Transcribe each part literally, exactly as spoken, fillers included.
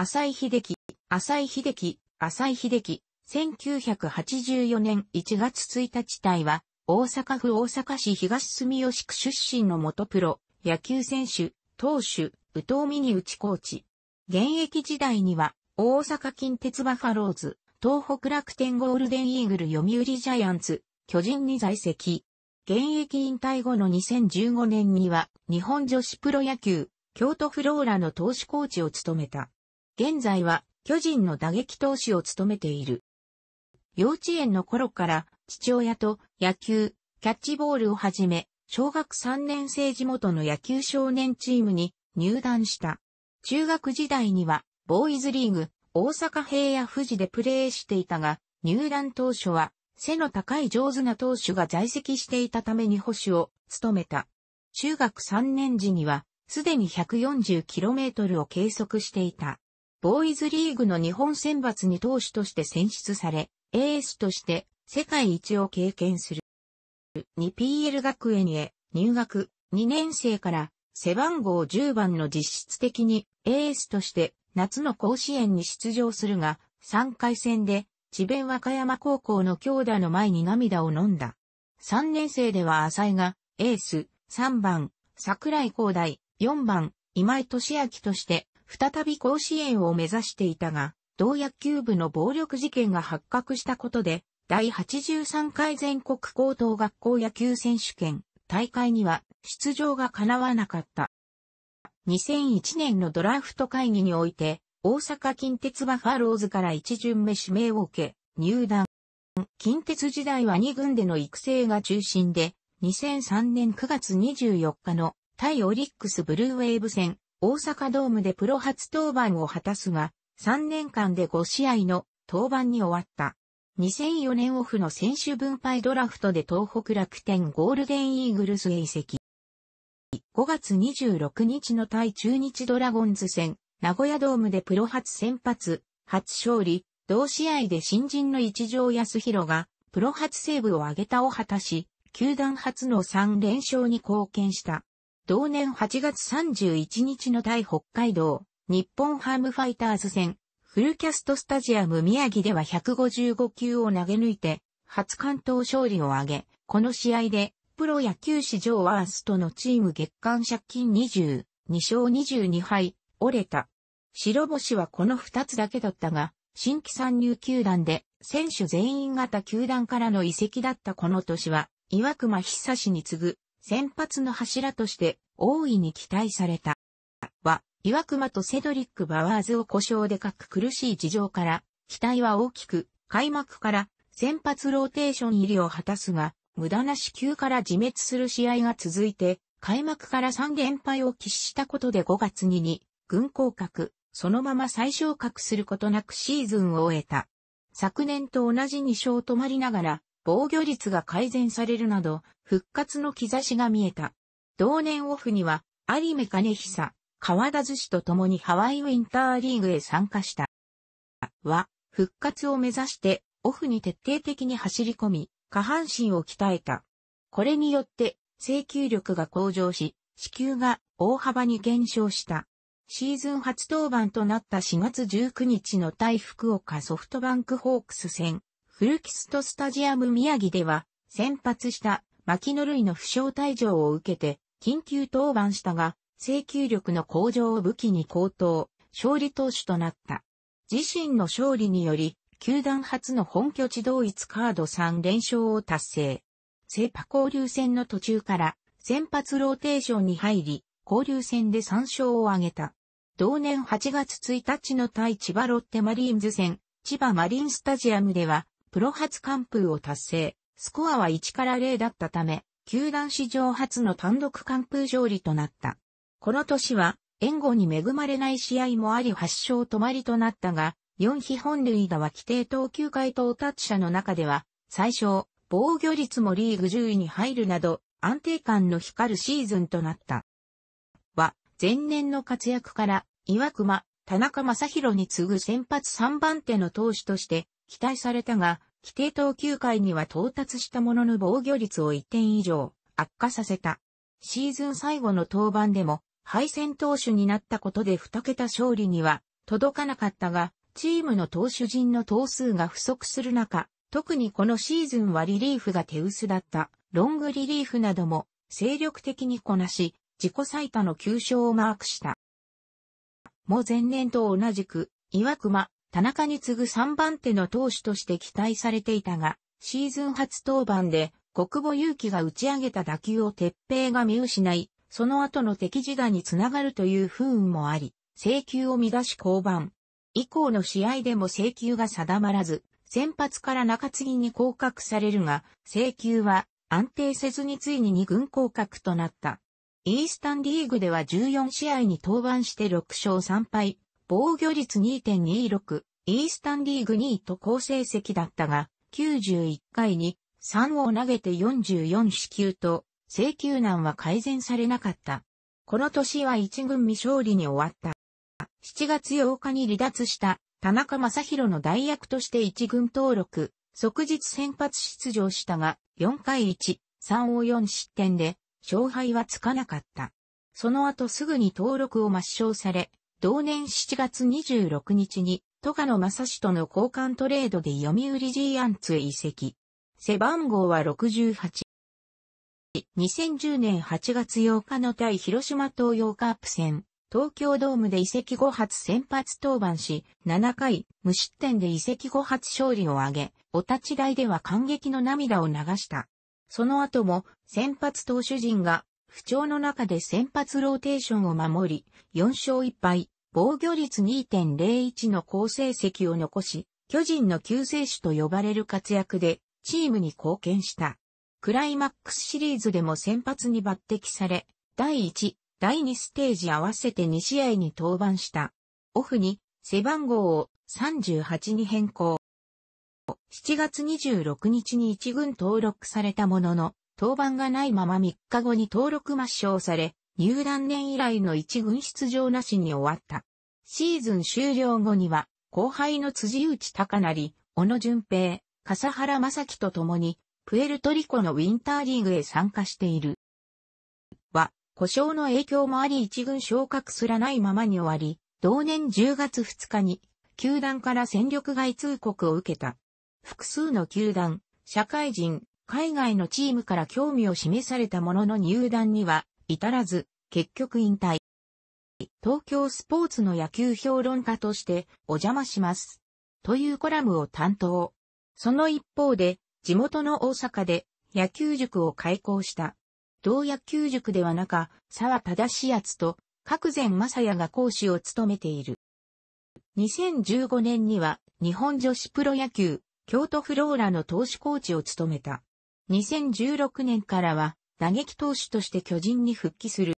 浅井秀樹、浅井秀樹、浅井秀樹、せんきゅうひゃくはちじゅうよねんいちがつついたち隊は、大阪府大阪市東住吉区出身の元プロ、野球選手、投手、宇藤美に内コーチ。現役時代には、大阪近鉄バファローズ、東北楽天ゴールデンイーグル読売ジャイアンツ、巨人に在籍。現役引退後のにせんじゅうごねんには、日本女子プロ野球、京都フローラの投手コーチを務めた。現在は巨人の打撃投手を務めている。幼稚園の頃から父親と野球、キャッチボールをはじめ、小学さんねんせい地元の野球少年チームに入団した。中学時代にはボーイズリーグ、大阪平野富士でプレーしていたが、入団当初は背の高い上手な投手が在籍していたために捕手を務めた。中学さんねん時にはすでに ひゃくよんじゅうキロメートル を計測していた。ボーイズリーグの日本選抜に投手として選出され、エースとして世界一を経験する。にピーエル 学園へ入学、にねんせいから背番号じゅうばんの実質的にエースとして夏の甲子園に出場するが、さんかいせんで智弁和歌山高校の強打の前に涙を飲んだ。さんねんせいでは浅井がエース、さんばん、櫻井光大、よんばん、今井俊明として、再び甲子園を目指していたが、同野球部の暴力事件が発覚したことで、第はちじゅうさんかい全国高等学校野球選手権大会には出場が叶わなかった。にせんいちねんのドラフト会議において、大阪近鉄バファローズから一巡目指名を受け、入団。近鉄時代はにぐんでの育成が中心で、にせんさんねんくがつにじゅうよっかの対オリックスブルーウェーブ戦、大阪ドームでプロ初登板を果たすが、さんねんかんでごしあいの登板に終わった。にせんよねんオフの選手分配ドラフトで東北楽天ゴールデンイーグルスへ移籍。ごがつにじゅうろくにちの対中日ドラゴンズ戦、名古屋ドームでプロ初先発、初勝利、同試合で新人の一条康弘が、プロ初セーブを挙げたを果たし、球団初のさんれんしょうに貢献した。同年はちがつさんじゅういちにちの対北海道、日本ハムファイターズ戦、フルキャストスタジアム宮城ではひゃくごじゅうごきゅうを投げ抜いて、初完投勝利を挙げ、この試合で、プロ野球史上ワーストのチーム月間借金にじゅうにしょうにじゅうにはい、折れた。白星はこのふたつだけだったが、新規参入球団で、選手全員型球団からの移籍だったこの年は、岩隈久志に次ぐ、先発の柱として大いに期待された。は、岩隈とセドリック・バワーズを故障で欠く苦しい事情から、期待は大きく、開幕から先発ローテーション入りを果たすが、無駄な死球から自滅する試合が続いて、開幕からさんれんぱいを喫したことでごがつにに、軍降格、そのまま再昇格することなくシーズンを終えた。昨年と同じにしょう止まりながら、防御率が改善されるなど、復活の兆しが見えた。同年オフには、有目兼久、川田寿司と共にハワイウィンターリーグへ参加した。は、復活を目指して、オフに徹底的に走り込み、下半身を鍛えた。これによって、制球力が向上し、死球が大幅に減少した。シーズン初登板となったしがつじゅうくにちの対福岡ソフトバンクホークス戦。フルキャストスタジアム宮城では、先発した牧野類の負傷退場を受けて、緊急登板したが、制球力の向上を武器に好投、勝利投手となった。自身の勝利により、球団初の本拠地同一カードさんれんしょうを達成。セパ交流戦の途中から、先発ローテーションに入り、交流戦でさんしょうを挙げた。同年はちがつついたちの対千葉ロッテマリーンズ戦、千葉マリンスタジアムでは、プロ初完封を達成、スコアはいちからゼロだったため、球団史上初の単独完封勝利となった。この年は、援護に恵まれない試合もありはっしょう止まりとなったが、よんひほんるいだは規定投球回到達者の中では、最小、防御率もリーグじゅういに入るなど、安定感の光るシーズンとなった。は、前年の活躍から、岩隈、田中将大に次ぐ先発さんばんての投手として、期待されたが、規定投球回には到達したものの防御率をいってんいじょう悪化させた。シーズン最後の登板でも敗戦投手になったことでにけた勝利には届かなかったが、チームの投手陣の投数が不足する中、特にこのシーズンはリリーフが手薄だった、ロングリリーフなども精力的にこなし、自己最多のきゅうしょうをマークした。も前年と同じく、岩隈、田中に次ぐさんばんての投手として期待されていたが、シーズン初登板で、小久保裕紀が打ち上げた打球を鉄平が見失い、その後の敵地打につながるという不運もあり、制球を乱し降板。以降の試合でも制球が定まらず、先発から中継ぎに降格されるが、制球は安定せずについににぐん降格となった。イースタンリーグではじゅうよんしあいに登板してろくしょうさんぱい、防御率 にてんにろく、イースタンリーグにいと好成績だったが、きゅうじゅういっかいにさんを投げてよんじゅうよんしきゅうと、制球難は改善されなかった。この年はいちぐん未勝利に終わった。しちがつようかに離脱した田中将大の代役としていちぐん登録、即日先発出場したが、よんかいいちさんをよんしってんで勝敗はつかなかった。その後すぐに登録を抹消され、同年しちがつにじゅうろくにちに、戸賀野将士との交換トレードで読売ジーアンツへ移籍。背番号はろくじゅうはち。にせんじゅうねんはちがつようかの対広島東洋カープ戦。東京ドームで移籍後初先発登板し、ななかい無失点で移籍後初勝利を挙げ、お立ち台では感激の涙を流した。その後も先発投手陣が不調の中で先発ローテーションを守り、よんしょういっぱい、防御率 にてんゼロいち の好成績を残し、巨人の救世主と呼ばれる活躍でチームに貢献した。クライマックスシリーズでも先発に抜擢され、だいいち、だいにステージ合わせてにしあいに登板した。オフに背番号をさんじゅうはちに変更。しちがつにじゅうろくにちにいちぐん登録されたものの、登板がないままみっかごに登録抹消され、入団年以来のいちぐん出場なしに終わった。シーズン終了後には、後輩の辻内貴成、小野純平、笠原将輝と共に、プエルトリコのウィンターリーグへ参加している。故障の影響もありいちぐん昇格すらないままに終わり、同年じゅうがつふつかに、球団から戦力外通告を受けた。複数の球団、社会人、海外のチームから興味を示されたものの入団には至らず、結局引退。東京スポーツの野球評論家として、お邪魔します。というコラムを担当。その一方で、地元の大阪で野球塾を開校した。同野球塾では中澤忠厚と角前正也が講師を務めている。にせんじゅうごねんには日本女子プロ野球京都フローラの投手コーチを務めた。にせんじゅうろくねんからは打撃投手として巨人に復帰する。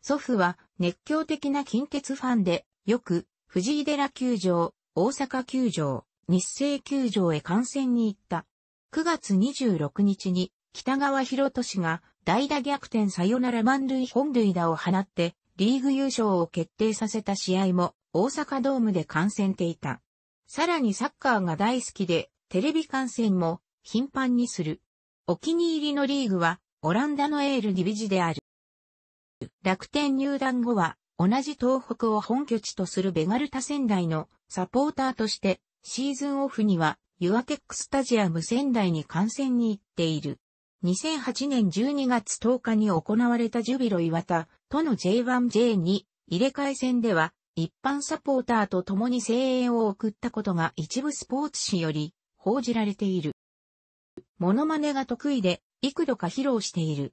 祖父は熱狂的な近鉄ファンでよく藤井寺球場、大阪球場、日生球場へ観戦に行った。くがつにじゅうろくにちに北川博俊が代打逆転サヨナラ満塁本塁打を放ってリーグ優勝を決定させた試合も大阪ドームで観戦していた。さらにサッカーが大好きでテレビ観戦も頻繁にする。お気に入りのリーグはオランダのエールディビジである。楽天入団後は同じ東北を本拠地とするベガルタ仙台のサポーターとしてシーズンオフにはユアテックスタジアム仙台に観戦に行っている。にせんはちねんじゅうにがつとおかに行われたジュビロ磐田との ジェイワンジェイツー 入れ替え戦では一般サポーターと共に声援を送ったことが一部スポーツ紙より報じられている。モノマネが得意で幾度か披露している。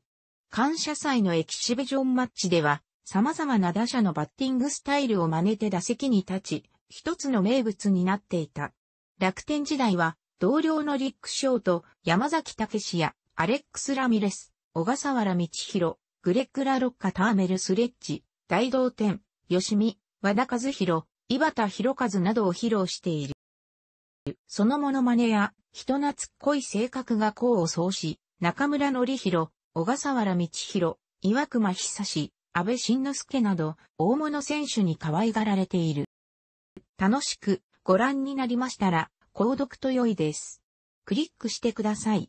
感謝祭のエキシビジョンマッチでは様々な打者のバッティングスタイルを真似て打席に立ち、一つの名物になっていた。楽天時代は同僚のリック・ショーと山崎武史やアレックス・ラミレス、小笠原道弘、グレッグ・ラロッカ・ターメル・スレッジ、大道天、吉見、和田和弘、井端弘和などを披露している。そのモノマネや人懐っこい性格が功を奏し、中村則弘、小笠原道弘、岩隈久志、安倍晋之助など大物選手に可愛がられている。楽しくご覧になりましたら、購読と良いです。クリックしてください。